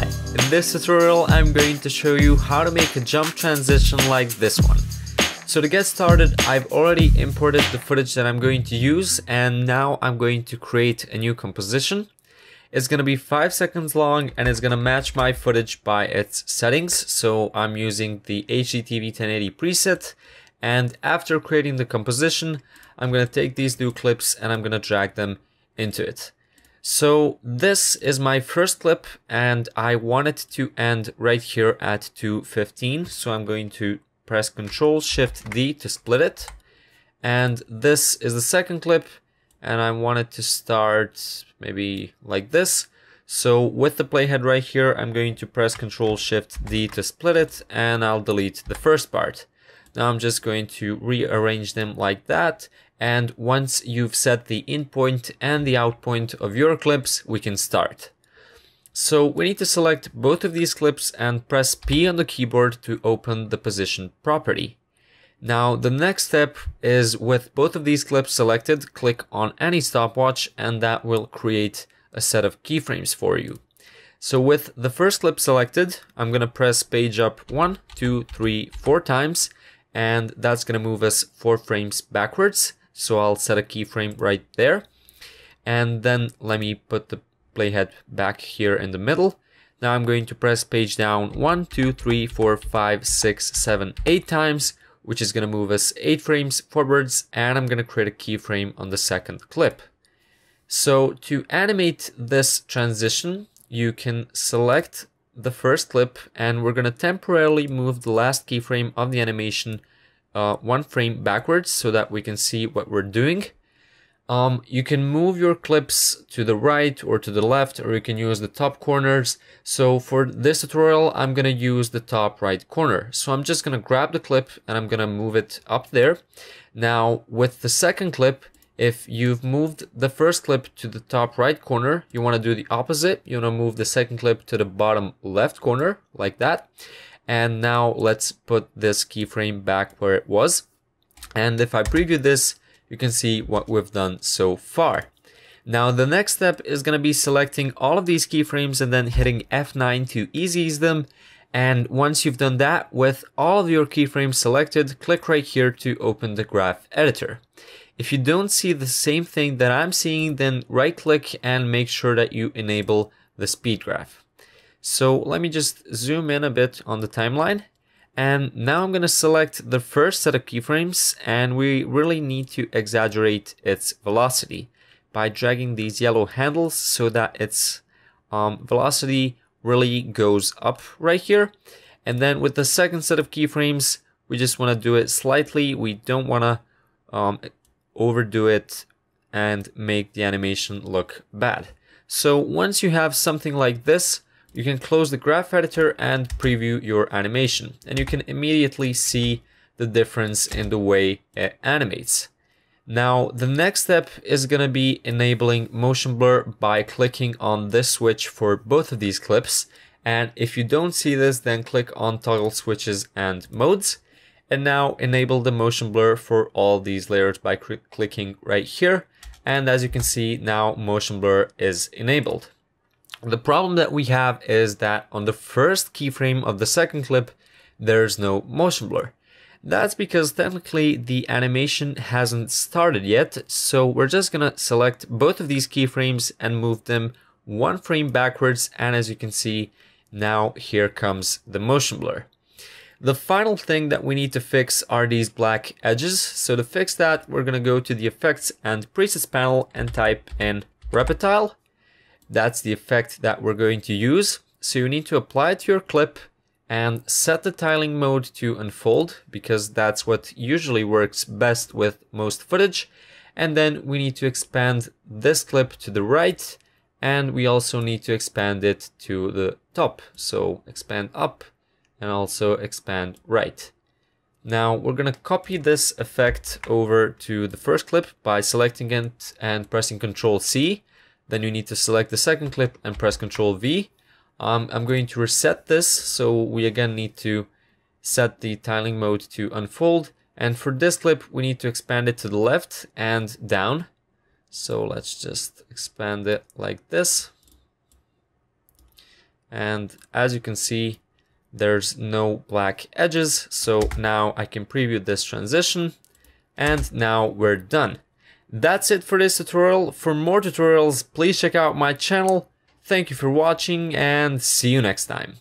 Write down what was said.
Hi, in this tutorial I'm going to show you how to make a jump transition like this one. So to get started, I've already imported the footage that I'm going to use, and now I'm going to create a new composition. It's going to be 5 seconds long and it's going to match my footage by its settings. So I'm using the HDTV 1080 preset, and after creating the composition, I'm going to take these two clips and I'm going to drag them into it. So this is my first clip and I want it to end right here at 2:15. So I'm going to press Ctrl-Shift-D to split it. And this is the second clip and I want it to start maybe like this. So with the playhead right here, I'm going to press Ctrl-Shift-D to split it and I'll delete the first part. Now I'm just going to rearrange them like that. And once you've set the in point and the out point of your clips, we can start. So we need to select both of these clips and press P on the keyboard to open the position property. Now the next step is, with both of these clips selected, click on any stopwatch and that will create a set of keyframes for you. So with the first clip selected, I'm going to press page up 1, 2, 3, 4 times, and that's going to move us 4 frames backwards. So I'll set a keyframe right there. And then let me put the playhead back here in the middle. Now I'm going to press page down 1, 2, 3, 4, 5, 6, 7, 8 times, which is going to move us 8 frames forwards. And I'm going to create a keyframe on the second clip. So to animate this transition, you can select the first clip and we're going to temporarily move the last keyframe of the animation 1 frame backwards so that we can see what we're doing. You can move your clips to the right or to the left, or you can use the top corners. So for this tutorial, I'm going to use the top right corner. So I'm just going to grab the clip and I'm going to move it up there. Now with the second clip, if you've moved the first clip to the top right corner, you want to do the opposite. You want to move the second clip to the bottom left corner like that. And now let's put this keyframe back where it was. And if I preview this, you can see what we've done so far. Now the next step is going to be selecting all of these keyframes and then hitting F9 to easy ease them. And once you've done that, with all of your keyframes selected, click right here to open the graph editor. If you don't see the same thing that I'm seeing, then right click and make sure that you enable the speed graph. So let me just zoom in a bit on the timeline. And now I'm going to select the first set of keyframes, and we really need to exaggerate its velocity by dragging these yellow handles so that its velocity really goes up right here. And then with the second set of keyframes, we just want to do it slightly. We don't want to overdo it and make the animation look bad. So once you have something like this, you can close the graph editor and preview your animation, and you can immediately see the difference in the way it animates. Now the next step is going to be enabling motion blur by clicking on this switch for both of these clips. And if you don't see this, then click on toggle switches and modes. And now enable the motion blur for all these layers by clicking right here. And as you can see, now motion blur is enabled. The problem that we have is that on the first keyframe of the second clip, there's no motion blur. That's because technically the animation hasn't started yet. So we're just going to select both of these keyframes and move them 1 frame backwards. And as you can see, now here comes the motion blur. The final thing that we need to fix are these black edges. So to fix that, we're going to go to the Effects and Presets panel and type in Repetile. That's the effect that we're going to use. So you need to apply it to your clip and set the tiling mode to unfold, because that's what usually works best with most footage. And then we need to expand this clip to the right, and we also need to expand it to the top. So expand up, and also expand right. Now we're going to copy this effect over to the first clip by selecting it and pressing Ctrl-C. Then you need to select the second clip and press Ctrl-V. I'm going to reset this, so we again need to set the tiling mode to unfold. And for this clip, we need to expand it to the left and down. So let's just expand it like this. and as you can see, there's no black edges. So now I can preview this transition, and now we're done. That's it for this tutorial. For more tutorials, please check out my channel. Thank you for watching, and see you next time.